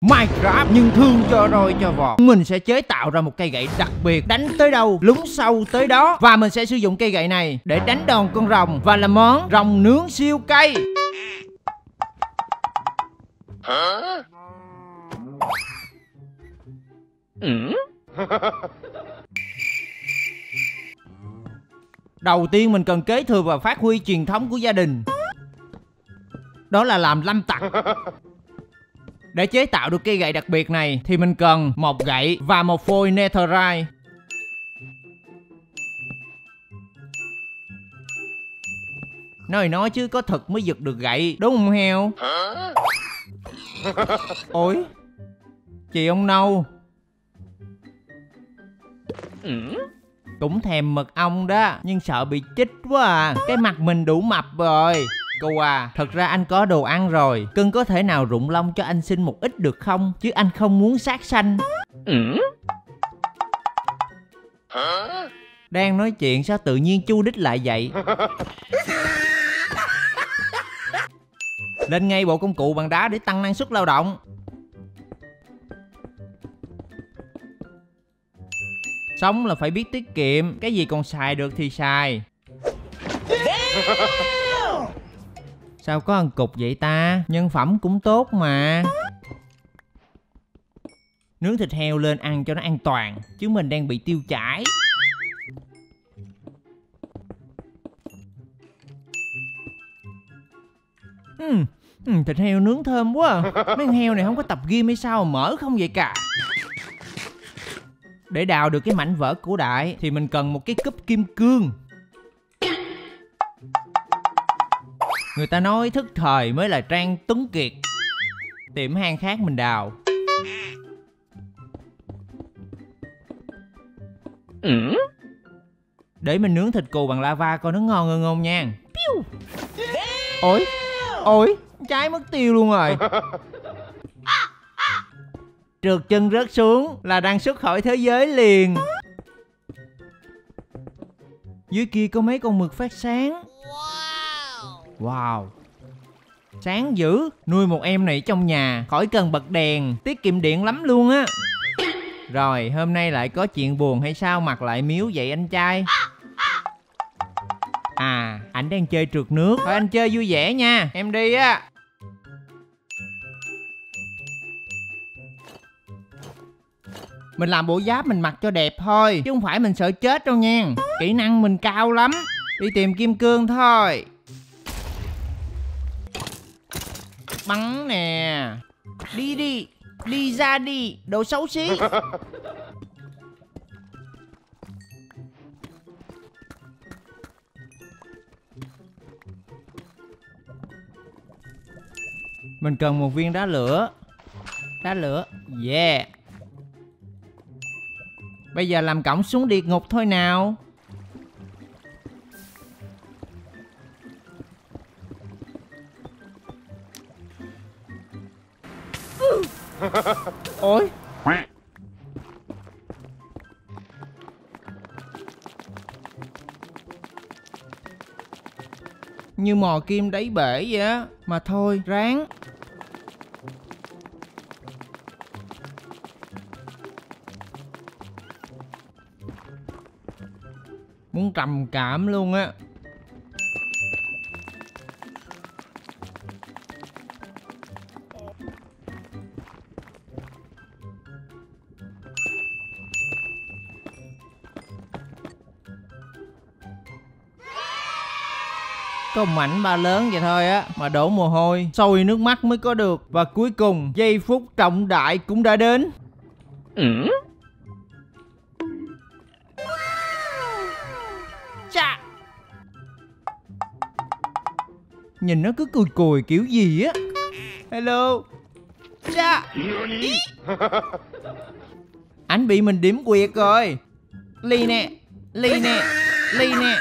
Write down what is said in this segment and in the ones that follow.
Minecraft nhưng thương cho roi cho vọt. Mình sẽ chế tạo ra một cây gậy đặc biệt, đánh tới đâu lún sâu tới đó. Và mình sẽ sử dụng cây gậy này để đánh đòn con rồng và làm món rồng nướng siêu cay. Đầu tiên mình cần kế thừa và phát huy truyền thống của gia đình, đó là làm lâm tặc. Để chế tạo được cây gậy đặc biệt này thì mình cần một gậy và một phôi netherite. Nói chứ có thật mới giật được gậy, đúng không heo? Ôi, chị ông nâu cũng thèm mật ong đó, nhưng sợ bị chích quá à. Cái mặt mình đủ mập rồi. Cô à, thật ra anh có đồ ăn rồi. Cưng có thể nào rụng lông cho anh xin một ít được không? Chứ anh không muốn sát sanh. Đang nói chuyện sao tự nhiên chu đích lại vậy? Lên ngay bộ công cụ bằng đá để tăng năng suất lao động. Sống là phải biết tiết kiệm. Cái gì còn xài được thì xài. Sao có ăn cục vậy ta? Nhân phẩm cũng tốt mà. Nướng thịt heo lên ăn cho nó an toàn, chứ mình đang bị tiêu chảy. Thịt heo nướng thơm quá à. Mấy con heo này không có tập gym hay sao, mỡ không vậy cả. Để đào được cái mảnh vỡ cổ đại thì mình cần một cái cúp kim cương. Người ta nói thức thời mới là Trang Tuấn Kiệt. Tìm hang khác mình đào. Để mình nướng thịt cừu bằng lava coi nó ngon hơn không nha. Ôi, ôi, trái mất tiêu luôn rồi. Trượt chân rớt xuống là đang xuất khỏi thế giới liền. Dưới kia có mấy con mực phát sáng. Wow, sáng dữ. Nuôi một em này trong nhà khỏi cần bật đèn, tiết kiệm điện lắm luôn á. Rồi hôm nay lại có chuyện buồn hay sao mặt lại miếu vậy anh trai? À, ảnh đang chơi trượt nước. Thôi anh chơi vui vẻ nha, em đi á. Mình làm bộ giáp mình mặc cho đẹp thôi, chứ không phải mình sợ chết đâu nha. Kỹ năng mình cao lắm. Đi tìm kim cương thôi. Bắn nè. Đi đi. Đi ra đi. Đồ xấu xí. Mình cần một viên đá lửa. Đá lửa. Yeah. Bây giờ làm cổng xuống địa ngục thôi nào. Ôi. Như mò kim đáy bể vậy á. Mà thôi ráng. Muốn trầm cảm luôn á. Có mảnh ba lớn vậy thôi á, mà đổ mồ hôi, sôi nước mắt mới có được. Và cuối cùng, giây phút trọng đại cũng đã đến. Chà. Nhìn nó cứ cùi cùi kiểu gì á. Hello. Chà. Ảnh bị mình điểm quyệt rồi. Ly nè, ly nè, ly nè.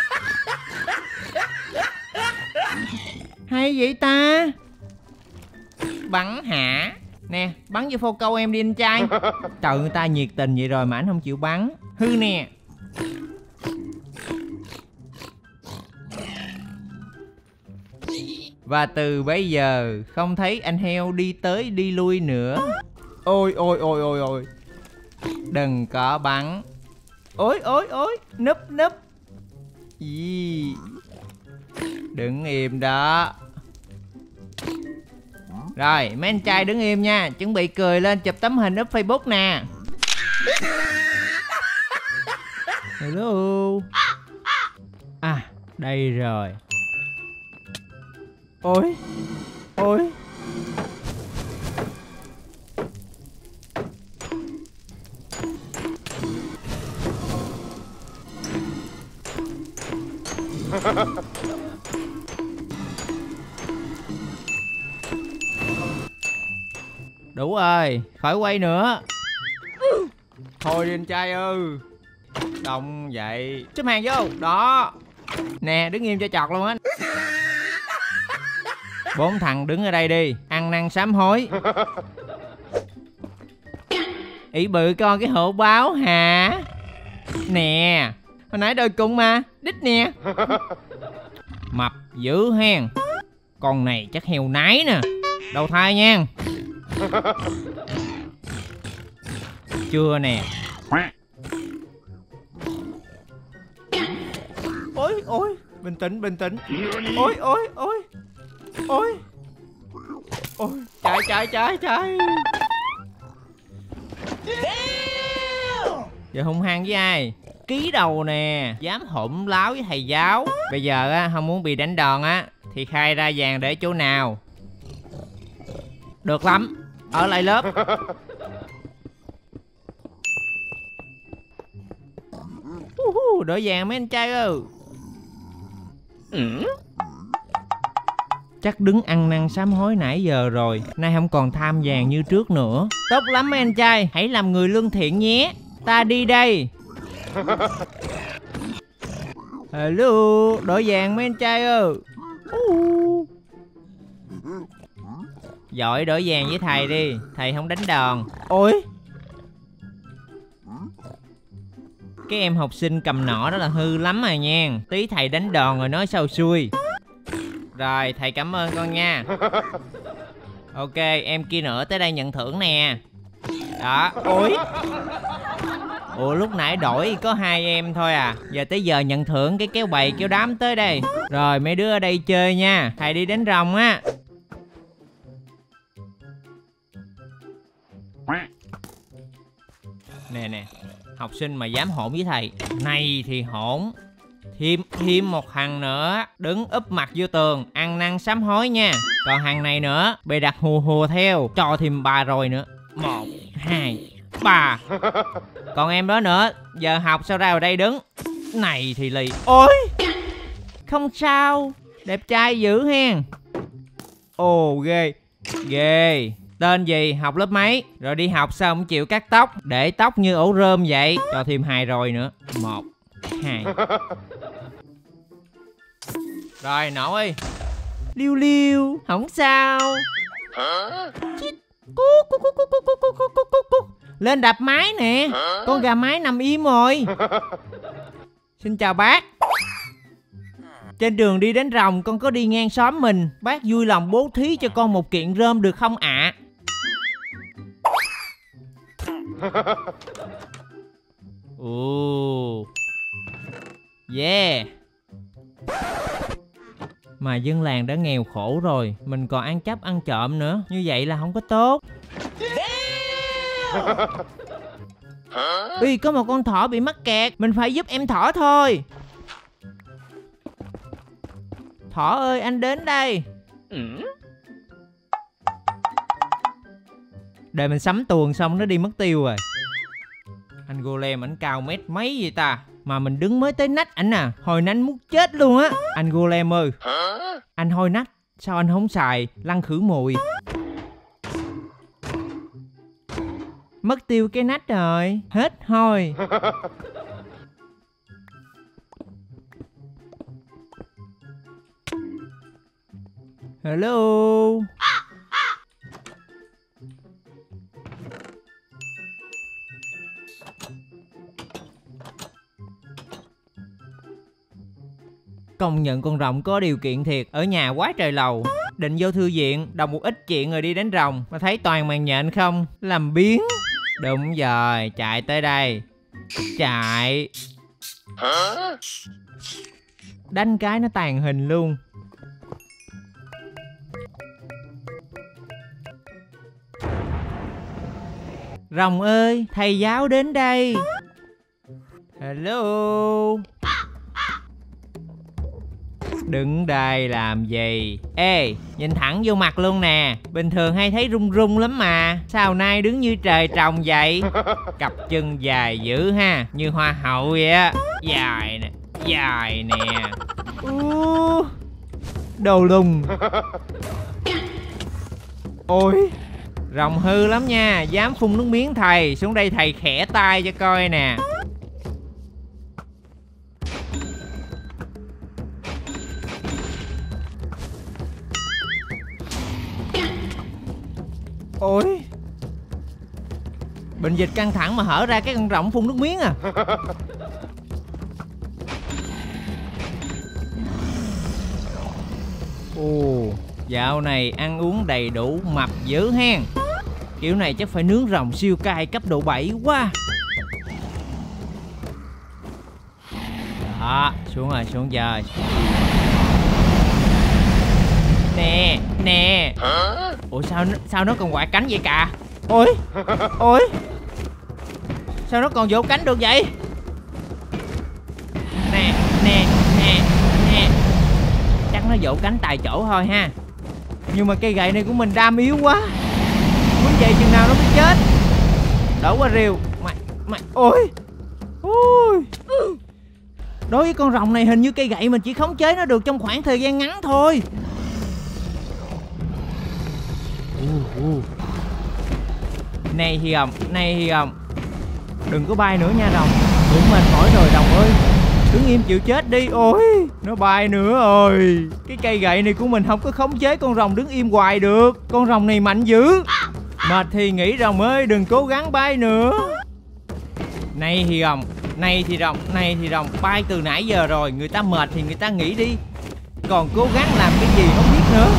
Hay vậy ta. Bắn hả? Nè, bắn vô phô câu em đi anh trai. Trời, người ta nhiệt tình vậy rồi mà anh không chịu bắn. Hư nè. Và từ bây giờ không thấy anh heo đi tới đi lui nữa. Ôi ôi ôi ôi ôi. Đừng có bắn. Ôi ôi ôi. Núp núp. Gì? Đứng im đó. Rồi mấy anh trai đứng im nha. Chuẩn bị cười lên chụp tấm hình up Facebook nè. Hello. À đây rồi. Ôi ôi. Đủ rồi, khỏi quay nữa. Thôi đi anh trai ơi. Đông vậy. Xếp hàng vô. Đó. Nè đứng im cho chọt luôn á. Bốn thằng đứng ở đây đi. Ăn năn sám hối. Ý bự con cái hộ báo hả? Nè hồi nãy đôi cùng mà. Đít nè. Mập dữ hen. Con này chắc heo nái nè. Đầu thai nha. Chưa nè. Ôi ôi. Bình tĩnh bình tĩnh. Ôi ôi ôi. Ôi ôi. Chạy chạy chạy chạy. Giờ hung hăng với ai? Ký đầu nè. Dám hổm láo với thầy giáo. Bây giờ á, không muốn bị đánh đòn á thì khai ra vàng để chỗ nào. Được lắm. Ở lại lớp. Đổi vàng mấy anh trai ơi. Chắc đứng ăn năn sám hối nãy giờ rồi, nay không còn tham vàng như trước nữa. Tốt lắm mấy anh trai. Hãy làm người lương thiện nhé. Ta đi đây. Hello. Đổi vàng mấy anh trai ơi. Giỏi đổi vàng với thầy đi. Thầy không đánh đòn. Ôi. Cái em học sinh cầm nỏ đó là hư lắm rồi nha. Tí thầy đánh đòn rồi nói sao xuôi. Rồi thầy cảm ơn con nha. Ok em kia nữa tới đây nhận thưởng nè. Đó. Ôi. Ủa lúc nãy đổi có hai em thôi à. Giờ tới giờ nhận thưởng cái kéo bầy kéo đám tới đây. Rồi mấy đứa ở đây chơi nha. Thầy đi đánh rồng á. Nè nè. Học sinh mà dám hỗn với thầy. Này thì hỗn. Thêm một thằng nữa. Đứng úp mặt vô tường. Ăn năn sám hối nha. Còn thằng này nữa. Bày đặt hùa hùa theo. Cho thêm ba rồi nữa. 1, 2, 3. Còn em đó nữa. Giờ học sao ra ở đây đứng. Này thì lì. Ôi. Không sao. Đẹp trai dữ hen. Ồ ghê. Ghê. Tên gì, học lớp mấy, rồi đi học sao không chịu cắt tóc, để tóc như ổ rơm vậy. Cho thêm 2 rồi nữa. 1, 2. Rồi nổ ơi. Liêu liêu. Không sao. Lên đạp máy nè. Con gà mái nằm im rồi. Xin chào bác. Trên đường đi đến rồng con có đi ngang xóm mình. Bác vui lòng bố thí cho con một kiện rơm được không ạ? Ồ. Yeah. Mà dân làng đã nghèo khổ rồi, mình còn ăn cắp ăn trộm nữa. Như vậy là không có tốt. Ui có một con thỏ bị mắc kẹt. Mình phải giúp em thỏ thôi. Thỏ ơi anh đến đây. Để mình sắm tuồng xong nó đi mất tiêu rồi. Anh Golem ảnh cao mét mấy vậy ta. Mà mình đứng mới tới nách ảnh à. Hồi nãy anh muốn chết luôn á. Anh Golem ơi. Anh hôi nách. Sao anh không xài lăn khử mùi. Mất tiêu cái nách rồi. Hết hôi. Hello. Công nhận con rồng có điều kiện thiệt. Ở nhà quá trời lầu. định vô thư viện đọc một ít chuyện rồi đi đánh rồng. Mà thấy toàn màn nhện không? Làm biếng. Đúng rồi, chạy tới đây. Chạy. Đánh cái nó tàn hình luôn. Rồng ơi, thầy giáo đến đây. Hello. Đứng đây làm gì? Ê, nhìn thẳng vô mặt luôn nè. Bình thường hay thấy rung rung lắm mà, sao nay đứng như trời trồng vậy? Cặp chân dài dữ ha, như hoa hậu vậy á. Dài nè, dài nè. Đồ lùng. Ôi, rồng hư lắm nha, dám phun nước miếng thầy. Xuống đây thầy khẽ tay cho coi nè. Ôi, bệnh dịch căng thẳng mà hở ra cái con rồng phun nước miếng à. Ồ, dạo này ăn uống đầy đủ mập dữ hen. Kiểu này chắc phải nướng rồng siêu cay cấp độ 7 quá. Đó, xuống rồi, xuống giờ. Nè, nè. Ủa sao nó còn quạt cánh vậy cả? Ôi, ôi. Sao nó còn vỗ cánh được vậy? Nè, nè, nè, nè. Chắc nó vỗ cánh tại chỗ thôi ha. Nhưng mà cây gậy này của mình đam yếu quá. Muốn vậy chừng nào nó mới chết. Đổ qua rìu. Mày, ôi. Ôi. Đối với con rồng này hình như cây gậy mình chỉ khống chế nó được trong khoảng thời gian ngắn thôi. Này thì rồng, này thì rồng. Đừng có bay nữa nha rồng. Cũng mệt mỏi rồi rồng ơi. Đứng im chịu chết đi. Ôi, nó bay nữa rồi. Cái cây gậy này của mình không có khống chế con rồng đứng im hoài được. Con rồng này mạnh dữ. Mệt thì nghỉ rồng ơi, đừng cố gắng bay nữa. Này thì rồng, này thì rồng, này thì rồng. Bay từ nãy giờ rồi, người ta mệt thì người ta nghỉ đi. Còn cố gắng làm cái gì không biết nữa.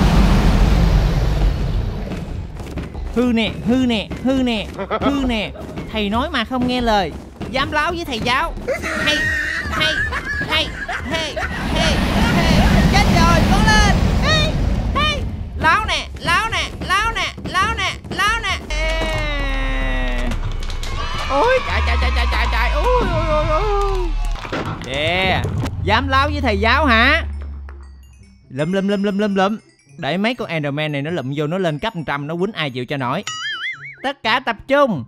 Hư nè, hư nè, hư nè, hư nè. Thầy nói mà không nghe lời. Dám láo với thầy giáo. Hay, hay, hay, hay, hay, hay. Chết rồi, cố lên. Hay, hay. Láo nè, láo nè, láo nè, láo nè, láo nè. Ôi, chạy, chạy, chạy, chạy, chạy, chạy. Ôi, ôi, ôi, ôi. Yeah. Dám láo với thầy giáo hả? Lụm, lụm, lụm, lụm, lụm, lụm. Để mấy con Enderman này nó lụm vô, nó lên cấp 100, nó quýnh ai chịu cho nổi. Tất cả tập trung.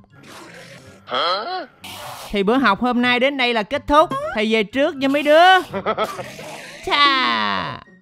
Thì bữa học hôm nay đến đây là kết thúc. Thầy về trước nha mấy đứa. Chà.